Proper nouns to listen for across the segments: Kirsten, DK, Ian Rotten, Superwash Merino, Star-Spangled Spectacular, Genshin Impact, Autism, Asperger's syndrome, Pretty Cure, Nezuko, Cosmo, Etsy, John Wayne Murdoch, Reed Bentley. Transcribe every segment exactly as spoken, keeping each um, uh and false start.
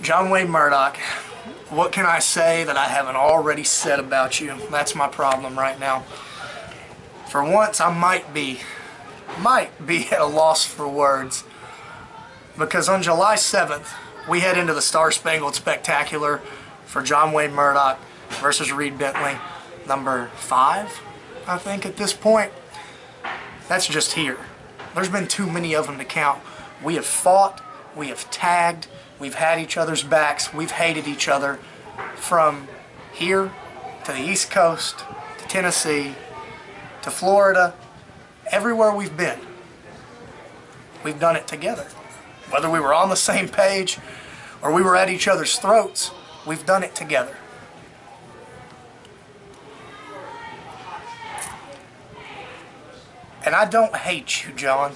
John Wayne Murdoch, what can I say that I haven't already said about you? That's my problem right now. For once, I might be, might be at a loss for words. Because on July seventh, we head into the Star-Spangled Spectacular for John Wayne Murdoch versus Reed Bentley, number five, I think, at this point. That's just here. There's been too many of them to count. We have fought, we have tagged, we've had each other's backs, we've hated each other from here to the East Coast, to Tennessee, to Florida, everywhere we've been. We've done it together. Whether we were on the same page or we were at each other's throats, we've done it together. And I don't hate you, John.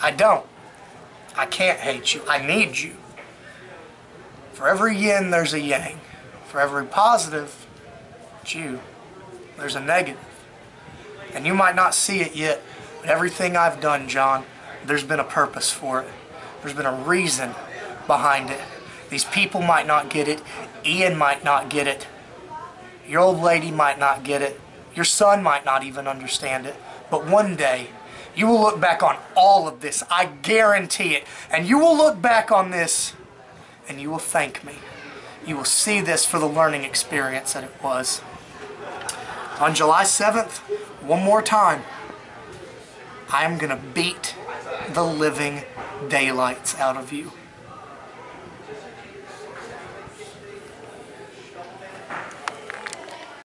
I don't. I can't hate you. I need you. For every yin, there's a yang. For every positive, it's you, there's a negative. And you might not see it yet, but everything I've done, John, there's been a purpose for it. There's been a reason behind it. These people might not get it. Ian might not get it. Your old lady might not get it. Your son might not even understand it. But one day, you will look back on all of this. I guarantee it. And you will look back on this, and you will thank me. You will see this for the learning experience that it was. On July seventh, one more time, I am going to beat the living daylights out of you.